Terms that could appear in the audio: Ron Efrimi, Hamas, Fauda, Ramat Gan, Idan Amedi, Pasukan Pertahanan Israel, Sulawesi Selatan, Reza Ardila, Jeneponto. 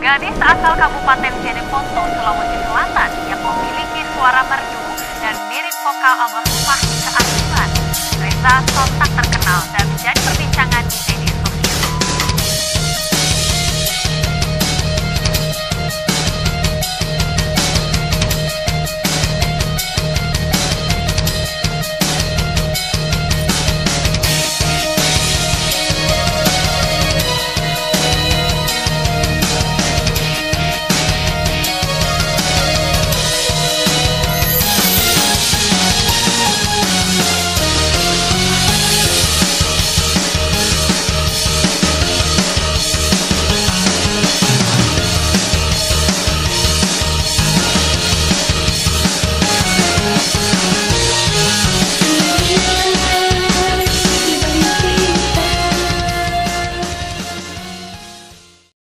Gadis asal Kabupaten Jeneponto, Sulawesi Selatan yang memiliki suara merdu dan mirip vokal abah upah kearifan. Reza sontak terkenal dan menjadi